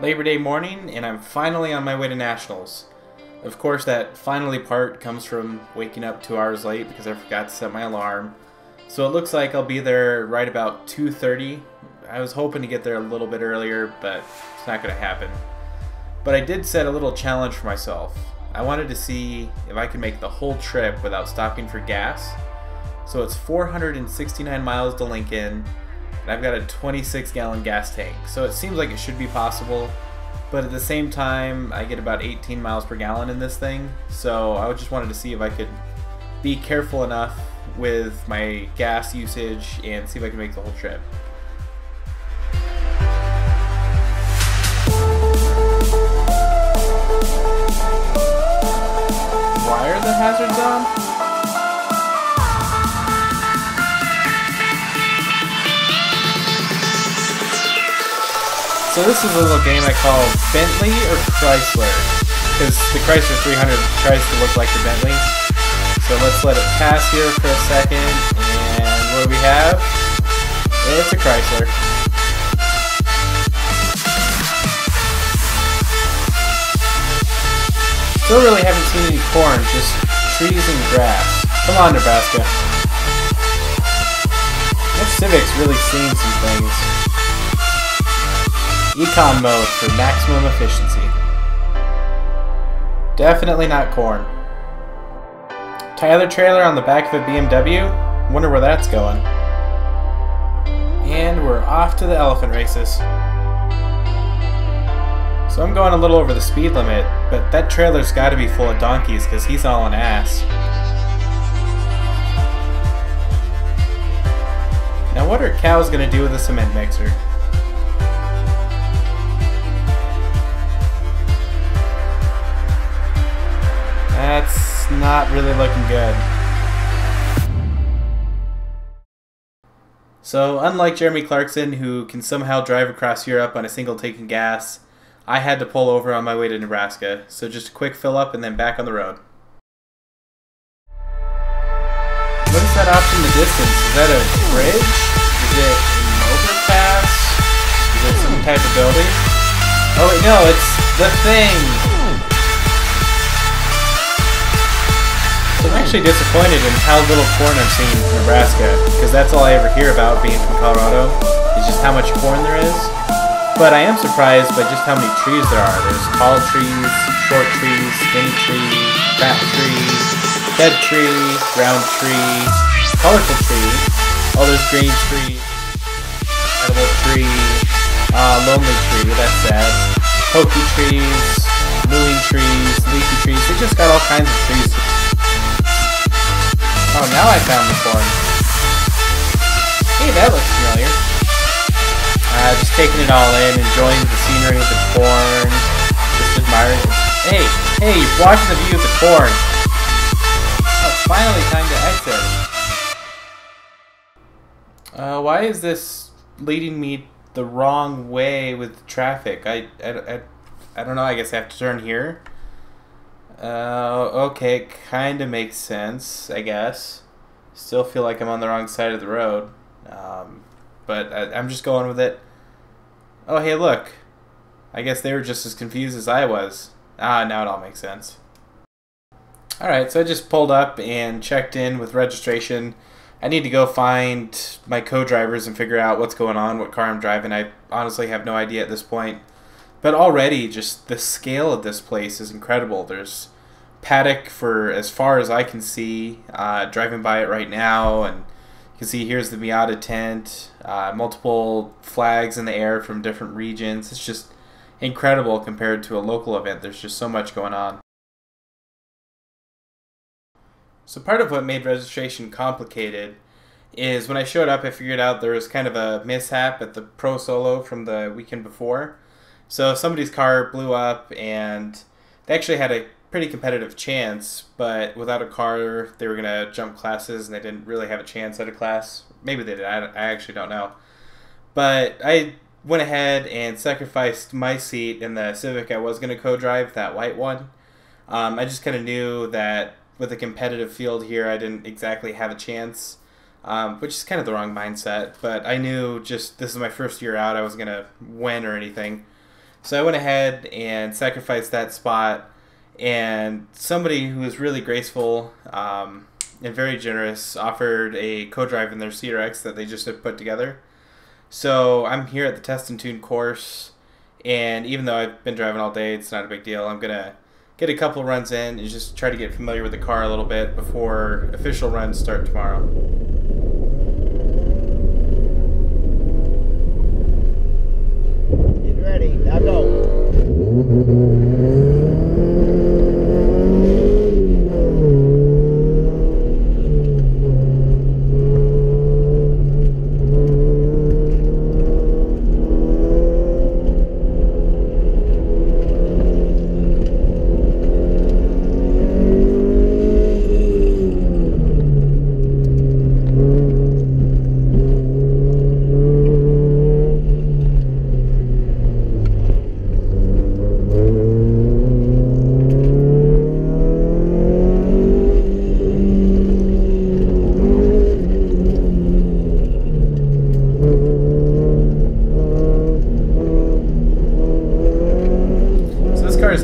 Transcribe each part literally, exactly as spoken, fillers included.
Labor Day morning, and I'm finally on my way to Nationals. Of course, that finally part comes from waking up two hours late because I forgot to set my alarm. So it looks like I'll be there right about two thirty. I was hoping to get there a little bit earlier, but it's not going to happen. But I did set a little challenge for myself. I wanted to see if I could make the whole trip without stopping for gas. So it's four hundred sixty-nine miles to Lincoln, and I've got a twenty-six gallon gas tank. So it seems like it should be possible, but at the same time, I get about eighteen miles per gallon in this thing. So I just wanted to see if I could be careful enough with my gas usage and see if I can make the whole trip. Why are the hazards on? So this is a little game I call Bentley or Chrysler, because the Chrysler three hundred tries to look like the Bentley. So let's let it pass here for a second, and what do we have? It's a Chrysler. Still really haven't seen any corn, just trees and grass. Come on, Nebraska. That Civic's really seen some things. Econ mode for maximum efficiency. Definitely not corn. Tyler trailer on the back of a B M W? Wonder where that's going. And we're off to the elephant races. So I'm going a little over the speed limit, but that trailer's got to be full of donkeys because he's all an ass. Now what are cows going to do with a cement mixer? That's not really looking good. So unlike Jeremy Clarkson, who can somehow drive across Europe on a single tank of gas, I had to pull over on my way to Nebraska. So just a quick fill up and then back on the road. What is that off in the distance? Is that a bridge? Is it an overpass? Is it some type of building? Oh wait, no, it's the thing! So I'm actually disappointed in how little corn I'm seeing in Nebraska, because that's all I ever hear about being from Colorado, is just how much corn there is. But I am surprised by just how many trees there are. There's tall trees, short trees, skinny tree, fat tree, dead tree, round tree, colorful tree, oh there's green tree, edible tree, uh, lonely tree, that's sad, pokey trees, mooing trees, leafy trees, they just got all kinds of trees. Oh, now I found the corn. Hey, that looks familiar. Uh, just taking it all in, enjoying the scenery of the corn, just admiring it. Hey, hey, you're watching the view of the corn. Oh, finally time to exit. Uh, why is this leading me the wrong way with traffic? I, I, I, I don't know, I guess I have to turn here. Uh, okay, it kinda makes sense, I guess. Still feel like I'm on the wrong side of the road. Um, but I, I'm just going with it. Oh, hey, look. I guess they were just as confused as I was. Ah, now it all makes sense. Alright, so I just pulled up and checked in with registration. I need to go find my co-drivers and figure out what's going on, what car I'm driving. I honestly have no idea at this point. But already, just the scale of this place is incredible. There's paddock for as far as I can see, uh, driving by it right now, and you can see here's the Miata tent, uh, multiple flags in the air from different regions. It's just incredible compared to a local event. There's just so much going on. So part of what made registration complicated is when I showed up, I figured out there was kind of a mishap at the Pro Solo from the weekend before. So somebody's car blew up, and they actually had a pretty competitive chance, but without a car, they were going to jump classes, and they didn't really have a chance at a class. Maybe they did. I, I actually don't know. But I went ahead and sacrificed my seat in the Civic I was going to co-drive, that white one. Um, I just kind of knew that with a competitive field here, I didn't exactly have a chance, um, which is kind of the wrong mindset. But I knew just this is my first year out. I was going to win or anything. So I went ahead and sacrificed that spot, and somebody who was really graceful um, and very generous offered a co-drive in their C R X that they just had put together. So I'm here at the Test and Tune course, and even though I've been driving all day, it's not a big deal. I'm going to get a couple runs in and just try to get familiar with the car a little bit before official runs start tomorrow. Get ready, now go.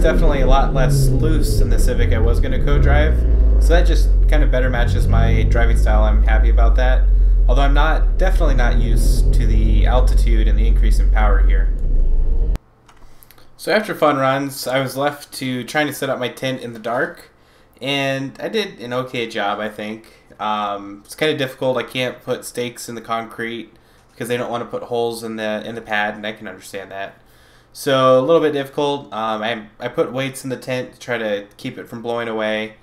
Definitely a lot less loose than the Civic I was going to co-drive, so that just kind of better matches my driving style. I'm happy about that, although I'm not definitely not used to the altitude and the increase in power here. So after fun runs, I was left to trying to set up my tent in the dark, and I did an okay job, I think. Um, it's kind of difficult. I can't put stakes in the concrete because they don't want to put holes in the in the pad, and I can understand that. So a little bit difficult. Um, I, I put weights in the tent to try to keep it from blowing away.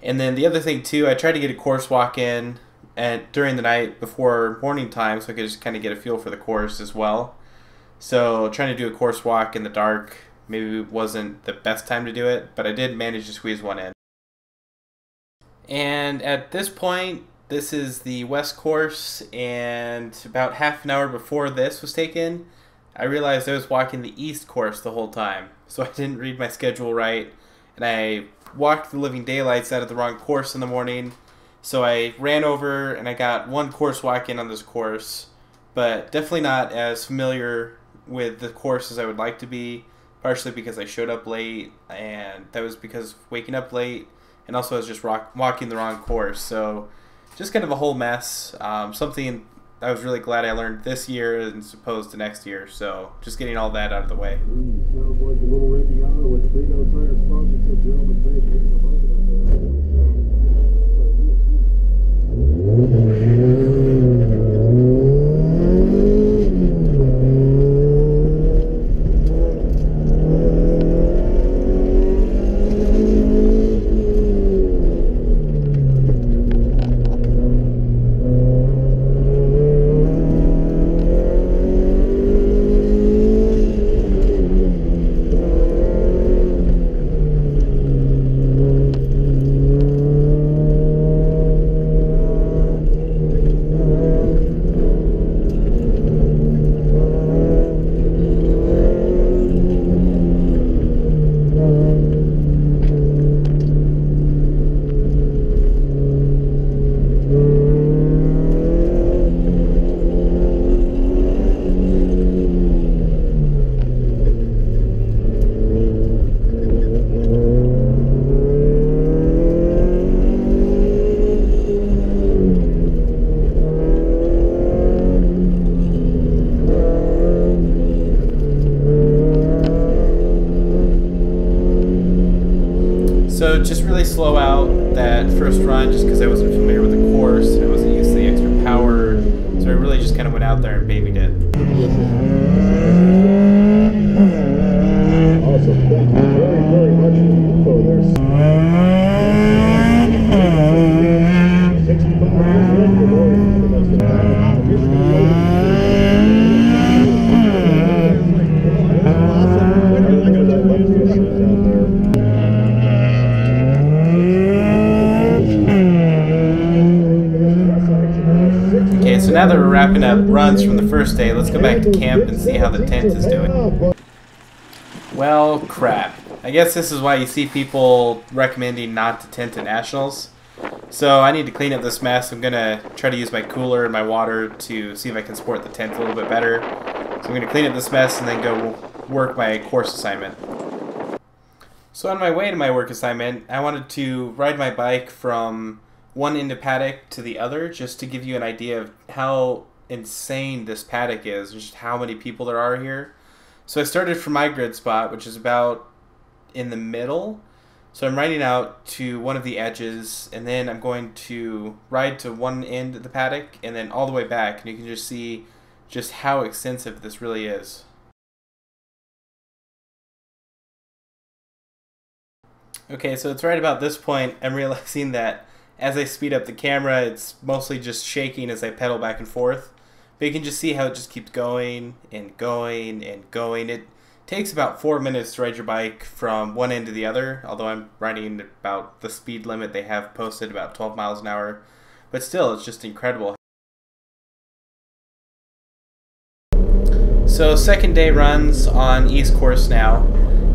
And then the other thing too, I tried to get a course walk in at, during the night before morning time so I could just kind of get a feel for the course as well. So trying to do a course walk in the dark maybe wasn't the best time to do it, but I did manage to squeeze one in. And at this point, this is the West Course, and about half an hour before this was taken, I realized I was walking the East Course the whole time, so I didn't read my schedule right, and I walked the living daylights out of the wrong course in the morning. So I ran over and I got one course walk in on this course, but definitely not as familiar with the course as I would like to be, partially because I showed up late, and that was because of waking up late, and also I was just rock walking the wrong course, so just kind of a whole mess. Um, something I was really glad I learned this year as opposed to next year, so just getting all that out of the way. So just really slow out that first run just because I wasn't familiar with the course and I wasn't used to the extra power, so I really just kind of went out there and babied it. Awesome. Thank you very, very much for the info there. sixty-five years old. So now that we're wrapping up runs from the first day, let's go back to camp and see how the tent is doing. Well, crap. I guess this is why you see people recommending not to tent at nationals. So I need to clean up this mess. I'm going to try to use my cooler and my water to see if I can support the tent a little bit better. So I'm going to clean up this mess and then go work my course assignment. So on my way to my work assignment, I wanted to ride my bike from one end of paddock to the other, just to give you an idea of how insane this paddock is, just how many people there are here. So I started from my grid spot, which is about in the middle. So I'm riding out to one of the edges, and then I'm going to ride to one end of the paddock and then all the way back, and you can just see just how extensive this really is. Okay, so it's right about this point I'm realizing that as I speed up the camera, it's mostly just shaking as I pedal back and forth. But you can just see how it just keeps going and going and going. It takes about four minutes to ride your bike from one end to the other, although I'm riding about the speed limit they have posted, about twelve miles an hour. But still, it's just incredible. So second day runs on East Course now.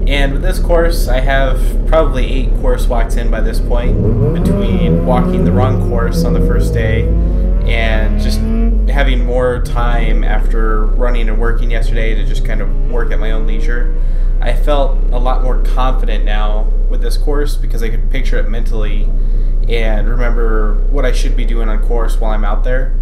And with this course, I have probably eight course walks in by this point, between walking the wrong course on the first day and just having more time after running and working yesterday to just kind of work at my own leisure. I felt a lot more confident now with this course because I could picture it mentally and remember what I should be doing on course while I'm out there.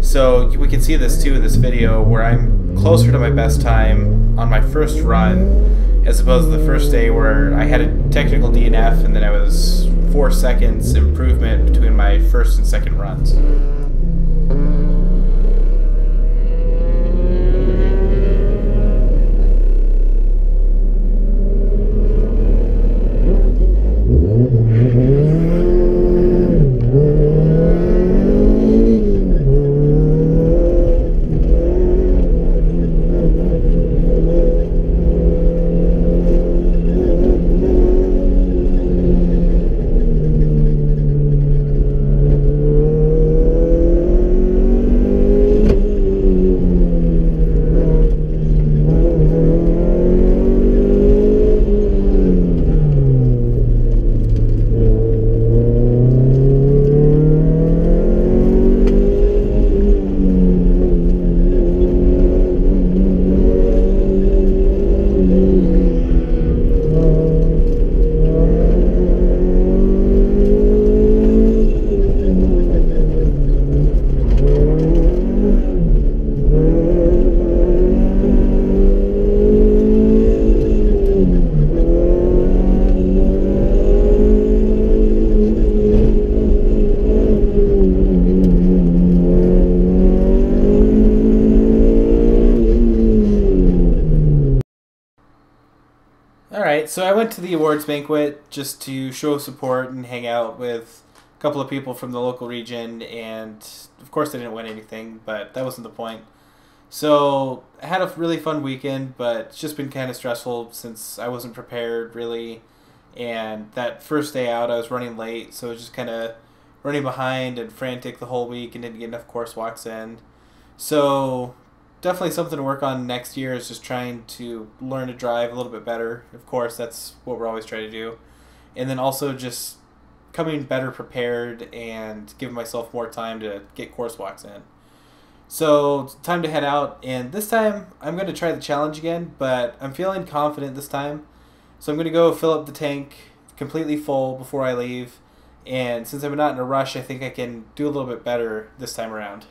So we can see this too in this video where I'm closer to my best time on my first run as opposed to the first day where I had a technical D N F and then I was four seconds improvement between my first and second runs. So I went to the awards banquet just to show support and hang out with a couple of people from the local region, and of course I didn't win anything, but that wasn't the point. So I had a really fun weekend, but it's just been kind of stressful since I wasn't prepared really, and that first day out I was running late, so I was just kind of running behind and frantic the whole week and didn't get enough course walks in. So definitely something to work on next year is just trying to learn to drive a little bit better. Of course, that's what we're always trying to do. And then also just coming better prepared and giving myself more time to get course walks in. So it's time to head out, and this time I'm going to try the challenge again, but I'm feeling confident this time. So I'm going to go fill up the tank completely full before I leave. And since I'm not in a rush, I think I can do a little bit better this time around.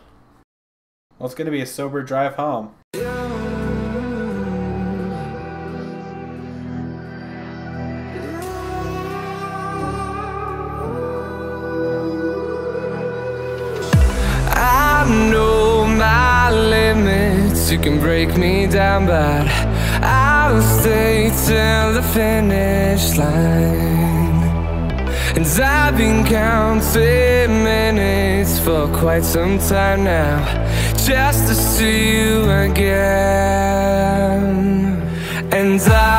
Well, it's going to be a sober drive home. I know my limits, you can break me down, but I'll stay till the finish line. And I've been counting minutes for quite some time now, just to see you again. And I